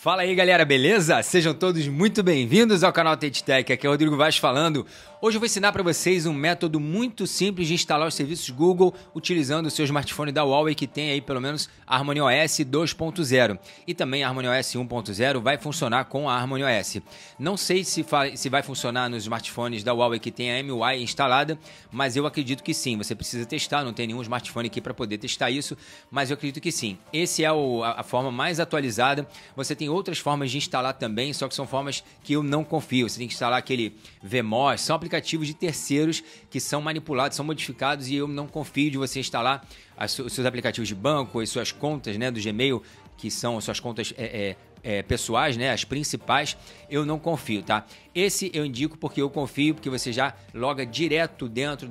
Fala aí galera, beleza? Sejam todos muito bem-vindos ao canal TechTech, aqui é o Rodrigo Vaz falando. Hoje eu vou ensinar para vocês um método muito simples de instalar os serviços Google utilizando o seu smartphone da Huawei que tem aí pelo menos a Harmony OS 2.0 e também a Harmony OS 1.0 vai funcionar com a Harmony OS. Não sei se vai funcionar nos smartphones da Huawei que tem a MIUI instalada, mas eu acredito que sim. Você precisa testar, não tem nenhum smartphone aqui para poder testar isso, mas eu acredito que sim. Essa é a forma mais atualizada. Você tem outras formas de instalar também, só que são formas que eu não confio. Você tem que instalar aquele VMOS, são aplicativos de terceiros que são manipulados, são modificados e eu não confio de você instalar os seus aplicativos de banco, as suas contas, né, do Gmail, que são as suas contas pessoais, né, as principais, eu não confio, tá? Esse eu indico porque eu confio, porque você já loga direto dentro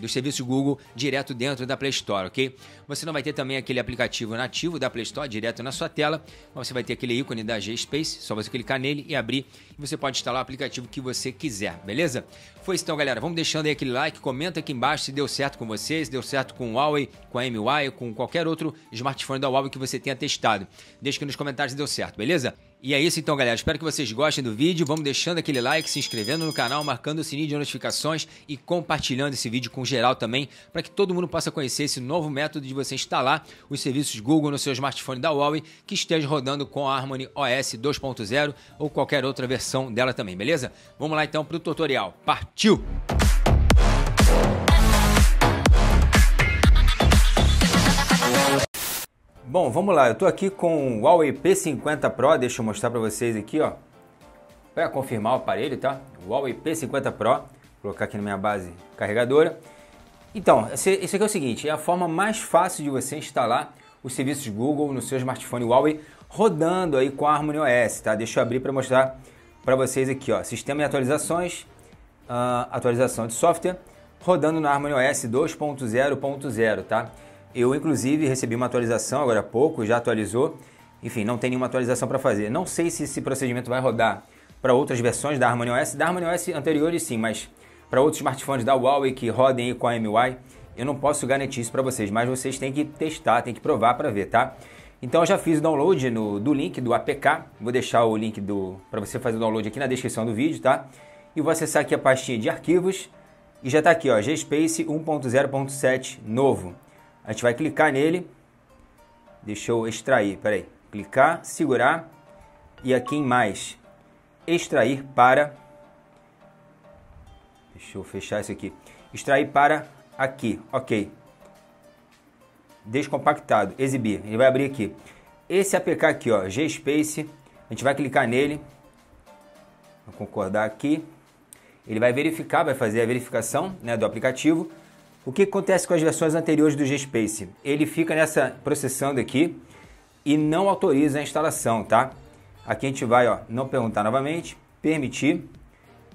dos serviços Google, direto dentro da Play Store, ok? Você não vai ter também aquele aplicativo nativo da Play Store direto na sua tela, mas você vai ter aquele ícone da GSpace, só você clicar nele e abrir, e você pode instalar o aplicativo que você quiser, beleza? Foi isso então, galera. Vamos deixando aí aquele like, comenta aqui embaixo se deu certo com vocês, se deu certo com o Huawei, com a MIUI, com qualquer outro smartphone da Huawei que você tenha testado. Deixa aqui nos comentários se deu certo, beleza? E é isso então, galera. Espero que vocês gostem do vídeo. Vamos deixando aquele like, se inscrevendo no canal, marcando o sininho de notificações e compartilhando esse vídeo com geral também, para que todo mundo possa conhecer esse novo método de você instalar os serviços Google no seu smartphone da Huawei que esteja rodando com a Harmony OS 2.0 ou qualquer outra versão dela também, beleza? Vamos lá então para o tutorial. Partiu! Bom, vamos lá, eu estou aqui com o Huawei P50 Pro, deixa eu mostrar para vocês aqui, ó, para confirmar o aparelho, tá? O Huawei P50 Pro, vou colocar aqui na minha base carregadora. Então, isso aqui é o seguinte, é a forma mais fácil de você instalar os serviços Google no seu smartphone Huawei rodando aí com a Harmony OS, tá? Deixa eu abrir para mostrar para vocês aqui, ó, sistema e atualizações, atualização de software, rodando na Harmony OS 2.0.0, tá? Eu, inclusive, recebi uma atualização agora há pouco, já atualizou. Enfim, não tem nenhuma atualização para fazer. Não sei se esse procedimento vai rodar para outras versões da Harmony OS. Da Harmony OS anteriores, sim, mas para outros smartphones da Huawei que rodem aí com a MIUI, eu não posso garantir isso para vocês, mas vocês têm que testar, têm que provar para ver, tá? Então, eu já fiz o download do link do APK. Vou deixar o link para você fazer o download aqui na descrição do vídeo, tá? E vou acessar aqui a pastinha de arquivos. E já está aqui, ó, GSpace 1.0.7 novo. A gente vai clicar nele, deixa eu extrair, peraí, clicar, segurar e aqui em mais, extrair para, deixa eu fechar isso aqui, extrair para aqui, ok, descompactado, exibir, ele vai abrir aqui, esse APK aqui, ó, GSpace, a gente vai clicar nele, vou concordar aqui, ele vai verificar, vai fazer a verificação, né, do aplicativo. O que acontece com as versões anteriores do GSpace? Ele fica nessa processando aqui e não autoriza a instalação, tá? Aqui a gente vai, ó, não perguntar novamente, permitir,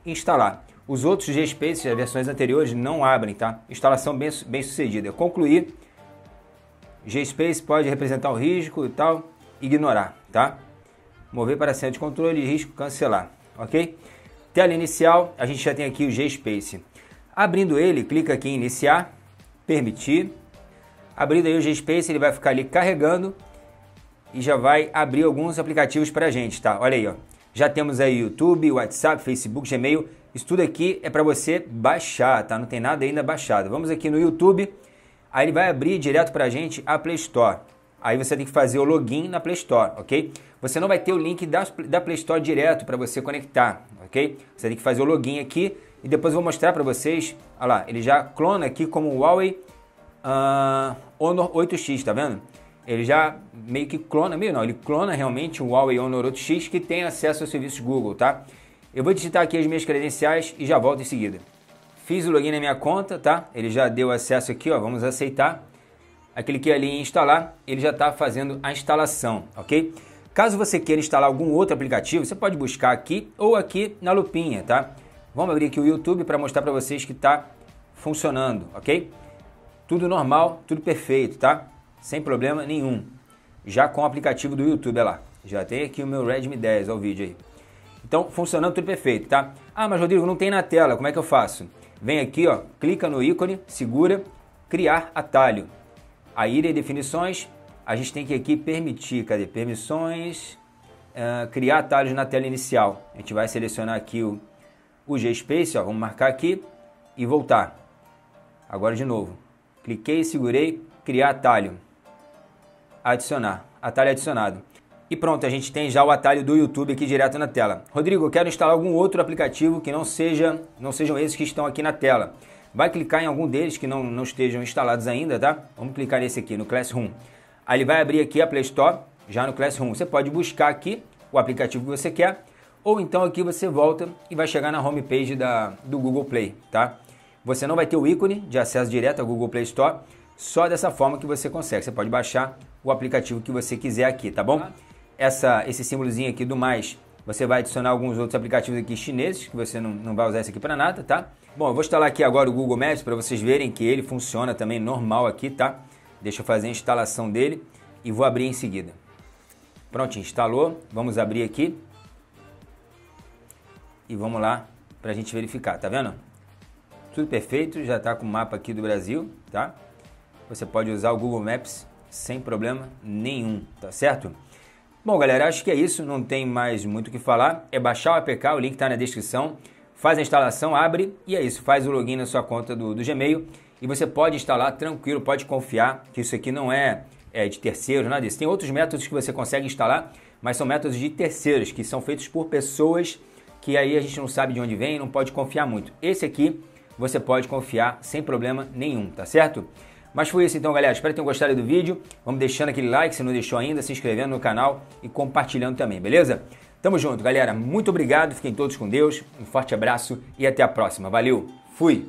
instalar. Os outros GSpace, as versões anteriores, não abrem, tá? Instalação bem sucedida. Concluir, GSpace pode representar o risco e tal, ignorar, tá? Mover para centro de controle, risco, cancelar, ok? Tela inicial, a gente já tem aqui o GSpace. Abrindo ele, clica aqui em iniciar, permitir, abrindo aí o GSpace, ele vai ficar ali carregando e já vai abrir alguns aplicativos para a gente, tá? Olha aí, ó. Já temos aí YouTube, WhatsApp, Facebook, Gmail, isso tudo aqui é para você baixar, tá? Não tem nada ainda baixado. Vamos aqui no YouTube, aí ele vai abrir direto para a gente a Play Store. Aí você tem que fazer o login na Play Store, ok? Você não vai ter o link da Play Store direto para você conectar, ok? Você tem que fazer o login aqui. E depois eu vou mostrar para vocês, olha lá, ele já clona aqui como o Huawei Honor 8X, tá vendo? Ele já meio que clona, meio não, ele clona realmente o Huawei Honor 8X que tem acesso aos serviços Google, tá? Eu vou digitar aqui as minhas credenciais e já volto em seguida. Fiz o login na minha conta, tá? Ele já deu acesso aqui, ó, vamos aceitar. Aquele que ali em instalar, ele já está fazendo a instalação, ok? Caso você queira instalar algum outro aplicativo, você pode buscar aqui ou aqui na lupinha, tá? Vamos abrir aqui o YouTube para mostrar para vocês que está funcionando, ok? Tudo normal, tudo perfeito, tá? Sem problema nenhum. Já com o aplicativo do YouTube, olha lá. Já tem aqui o meu Redmi 10, olha o vídeo aí. Então, funcionando tudo perfeito, tá? Ah, mas Rodrigo, não tem na tela, como é que eu faço? Vem aqui, ó, clica no ícone, segura, criar atalho. Aí, em definições, a gente tem que aqui permitir, cadê? Permissões, criar atalhos na tela inicial. A gente vai selecionar aqui o GSpace, ó, vamos marcar aqui e voltar. Agora de novo, cliquei, segurei, criar atalho, adicionar, atalho adicionado. E pronto, a gente tem já o atalho do YouTube aqui direto na tela. Rodrigo, eu quero instalar algum outro aplicativo que não sejam esses que estão aqui na tela. Vai clicar em algum deles que não estejam instalados ainda, tá? Vamos clicar nesse aqui, no Classroom. Aí ele vai abrir aqui a Play Store, já no Classroom. Você pode buscar aqui o aplicativo que você quer, ou então aqui você volta e vai chegar na home page do Google Play, tá? Você não vai ter o ícone de acesso direto ao Google Play Store, só dessa forma que você consegue. Você pode baixar o aplicativo que você quiser aqui, tá bom? Esse símbolozinho aqui do mais, você vai adicionar alguns outros aplicativos aqui chineses, que você não vai usar esse aqui para nada, tá? Bom, eu vou instalar aqui agora o Google Maps para vocês verem que ele funciona também normal aqui, tá? Deixa eu fazer a instalação dele e vou abrir em seguida. Pronto, instalou. Vamos abrir aqui. E vamos lá para a gente verificar, tá vendo? Tudo perfeito, já está com o mapa aqui do Brasil, tá? Você pode usar o Google Maps sem problema nenhum, tá certo? Bom, galera, acho que é isso, não tem mais muito o que falar. É baixar o APK, o link está na descrição. Faz a instalação, abre e é isso. Faz o login na sua conta do Gmail e você pode instalar tranquilo, pode confiar que isso aqui não é de terceiros, nada disso. Tem outros métodos que você consegue instalar, mas são métodos de terceiros, que são feitos por pessoas que aí a gente não sabe de onde vem, não pode confiar muito. Esse aqui você pode confiar sem problema nenhum, tá certo? Mas foi isso então, galera. Espero que tenham gostado do vídeo. Vamos deixando aquele like se não deixou ainda, se inscrevendo no canal e compartilhando também, beleza? Tamo junto, galera. Muito obrigado. Fiquem todos com Deus. Um forte abraço e até a próxima. Valeu. Fui.